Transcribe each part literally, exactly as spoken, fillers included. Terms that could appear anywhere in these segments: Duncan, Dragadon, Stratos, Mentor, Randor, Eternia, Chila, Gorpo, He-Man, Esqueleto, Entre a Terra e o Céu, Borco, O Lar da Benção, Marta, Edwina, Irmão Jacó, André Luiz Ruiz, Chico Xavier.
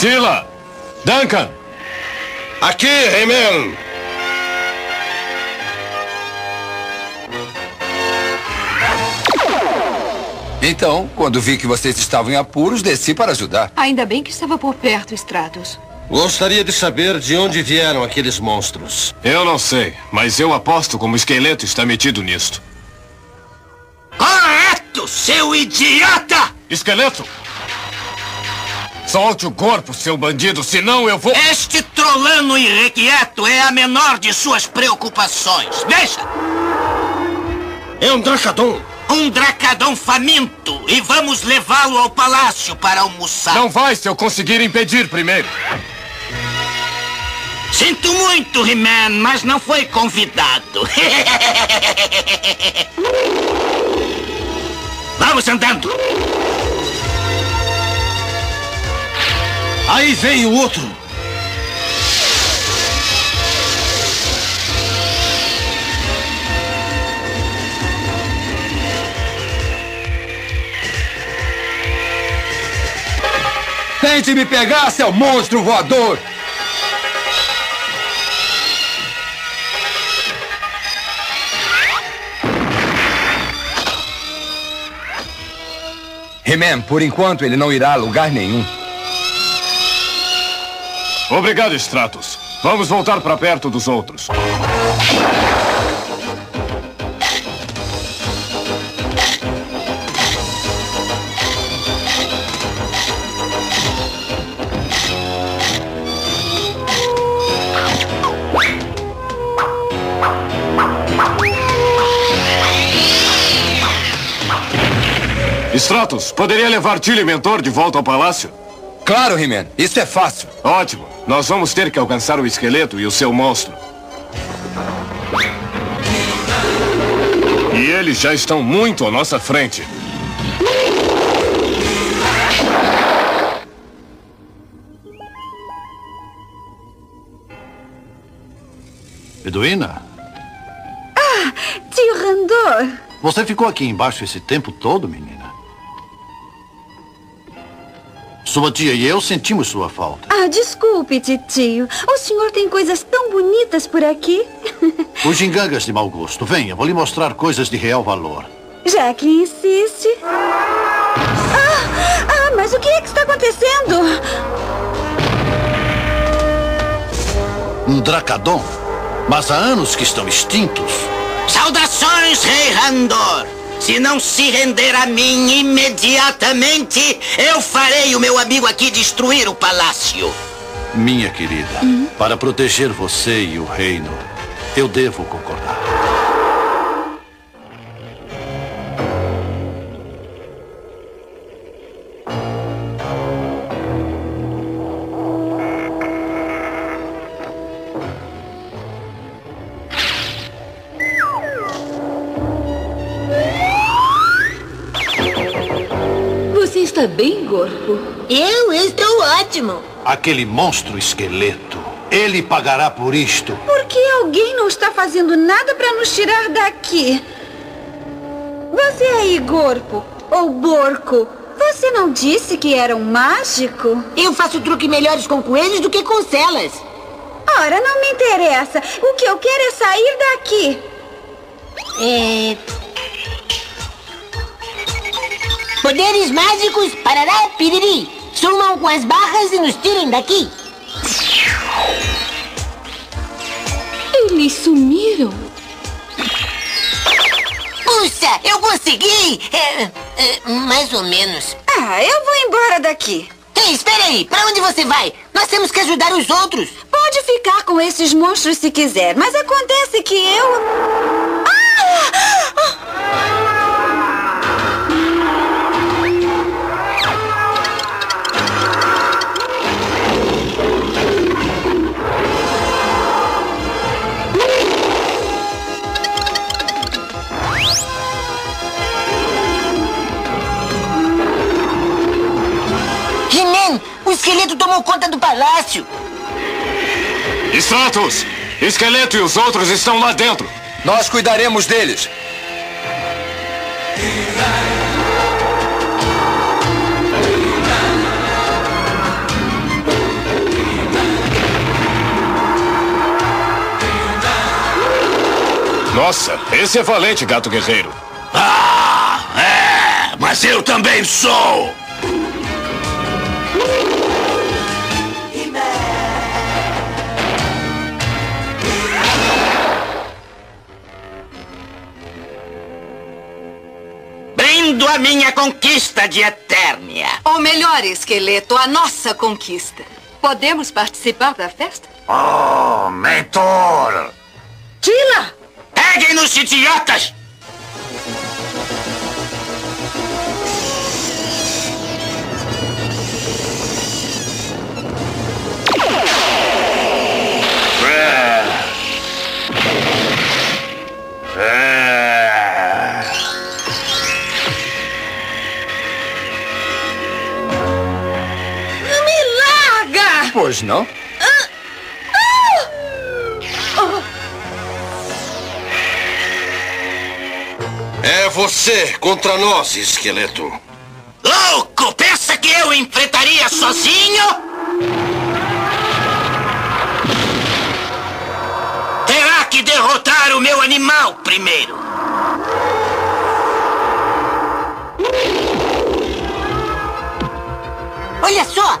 Chila! Duncan! Aqui, He-Man! Então, quando vi que vocês estavam em apuros, desci para ajudar. Ainda bem que estava por perto, Stratos. Gostaria de saber de onde vieram aqueles monstros. Eu não sei, mas eu aposto como o esqueleto está metido nisto. Correto, seu idiota! Esqueleto! Solte o corpo, seu bandido, senão eu vou... Este trolano irrequieto é a menor de suas preocupações. Deixa! É um Dragadon. Um Dragadon faminto, e vamos levá-lo ao palácio para almoçar. Não vai se eu conseguir impedir primeiro. Sinto muito, He-Man, mas não foi convidado. Vamos andando. Aí vem o outro. Tente me pegar, seu monstro voador! He-Man, por enquanto ele não irá a lugar nenhum. Obrigado, Stratos. Vamos voltar para perto dos outros. Stratos, poderia levar Chila e Mentor de volta ao palácio? Claro, He-Man. Isso é fácil. Ótimo. Nós vamos ter que alcançar o esqueleto e o seu monstro. E eles já estão muito à nossa frente. Edwina? Ah, tio Randor! Você ficou aqui embaixo esse tempo todo, menina? Sua tia e eu sentimos sua falta. Ah, desculpe, titio. O senhor tem coisas tão bonitas por aqui. Os gingangas de mau gosto. Venha, vou lhe mostrar coisas de real valor. Já que insiste. Ah, ah, mas o que é que está acontecendo? Um Dragadon? Mas há anos que estão extintos. Saudações, Rei Randor! Se não se render a mim imediatamente, eu farei o meu amigo aqui destruir o palácio. Minha querida, hum? para proteger você e o reino, eu devo concordar. Está bem, Gorpo? Eu estou ótimo. Aquele monstro esqueleto, ele pagará por isto. Por que alguém não está fazendo nada para nos tirar daqui? Você aí, Gorpo, ou Borco, você não disse que era um mágico? Eu faço truque melhores com coelhos do que com celas. Ora, não me interessa. O que eu quero é sair daqui. É... Poderes mágicos, parará, piriri. Sumam com as barras e nos tirem daqui. Eles sumiram. Puxa, eu consegui. É, é, mais ou menos. Ah, eu vou embora daqui. Ei, espera aí, pra onde você vai? Nós temos que ajudar os outros. Pode ficar com esses monstros se quiser, mas acontece que eu... Ah! Ah! O esqueleto tomou conta do palácio. Stratos, esqueleto e os outros estão lá dentro. Nós cuidaremos deles. Nossa, esse é valente, gato guerreiro. Ah, é, mas eu também sou. Brindo a minha conquista de Eternia. Ou melhor, Esqueleto, a nossa conquista. Podemos participar da festa? Oh, Mentor! Chila! Peguem-nos, idiotas! Não me larga! Pois não? Ah. É você contra nós, Esqueleto. Louco! Pensa que eu enfrentaria sozinho? Terá que derrotar o meu animal primeiro. Olha só!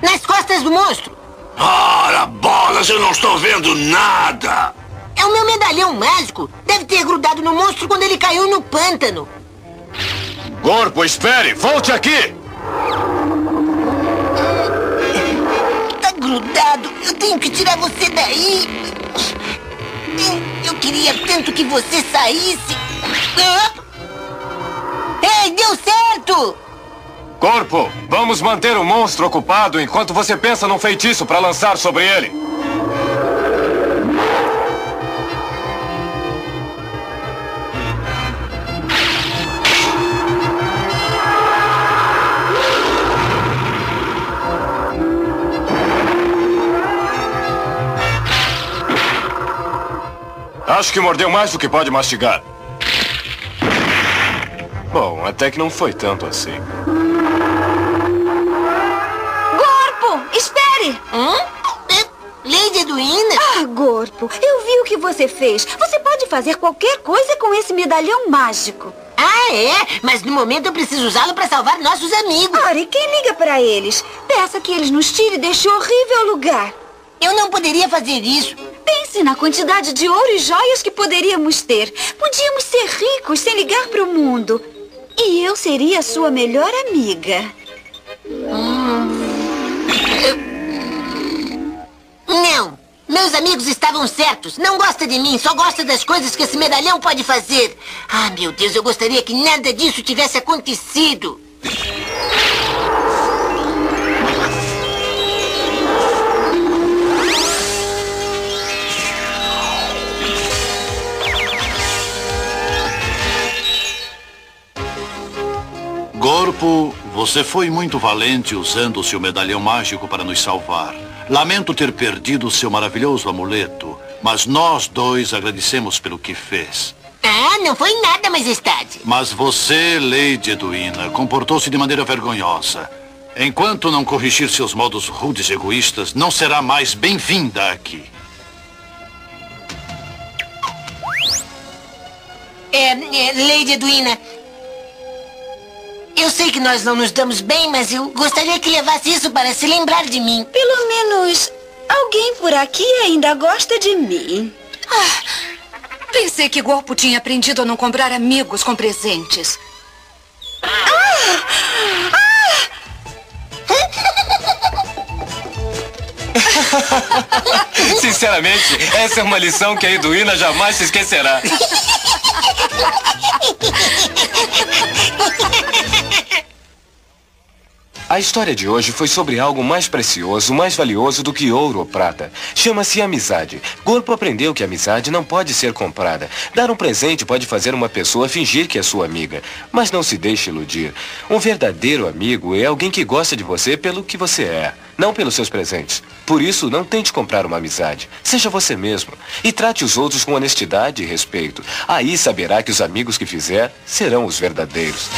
Nas costas do monstro! Ora, bolas! Eu não estou vendo nada! É o meu medalhão mágico. Deve ter grudado no monstro quando ele caiu no pântano. Gorpo, espere! Volte aqui! Tá grudado. Eu tenho que tirar você daí. Eu queria tanto que você saísse. Ah? Ei, deu certo! Gorpo, vamos manter o monstro ocupado enquanto você pensa num feitiço para lançar sobre ele. Acho que mordeu mais do que pode mastigar. Bom, até que não foi tanto assim. Gorpo, espere! Hum? Lady Edwina? Ah, Gorpo, eu vi o que você fez. Você pode fazer qualquer coisa com esse medalhão mágico. Ah, é? Mas no momento eu preciso usá-lo para salvar nossos amigos. Ora, e quem liga para eles? Peça que eles nos tirem deste horrível lugar. Eu não poderia fazer isso. Pense na quantidade de ouro e joias que poderíamos ter. Podíamos ser ricos sem ligar para o mundo. E eu seria sua melhor amiga. Hum. Não! Meus amigos estavam certos. Não gosta de mim, só gosta das coisas que esse medalhão pode fazer. Ah, meu Deus, eu gostaria que nada disso tivesse acontecido. Gorpo, você foi muito valente usando seu medalhão mágico para nos salvar. Lamento ter perdido seu maravilhoso amuleto, mas nós dois agradecemos pelo que fez. Ah, não foi nada, majestade. Mas você, Lady Edwina, comportou-se de maneira vergonhosa. Enquanto não corrigir seus modos rudes e egoístas, não será mais bem-vinda aqui. É, é, Lady Edwina... Eu sei que nós não nos damos bem, mas eu gostaria que levasse isso para se lembrar de mim. Pelo menos, alguém por aqui ainda gosta de mim. Ah, pensei que Gorpo tinha aprendido a não comprar amigos com presentes. Ah! Ah! Sinceramente, essa é uma lição que a Edwina jamais se esquecerá. A história de hoje foi sobre algo mais precioso, mais valioso do que ouro ou prata. Chama-se amizade. Gorpo aprendeu que a amizade não pode ser comprada. Dar um presente pode fazer uma pessoa fingir que é sua amiga. Mas não se deixe iludir. Um verdadeiro amigo é alguém que gosta de você pelo que você é, não pelos seus presentes. Por isso, não tente comprar uma amizade. Seja você mesmo. E trate os outros com honestidade e respeito. Aí saberá que os amigos que fizer serão os verdadeiros.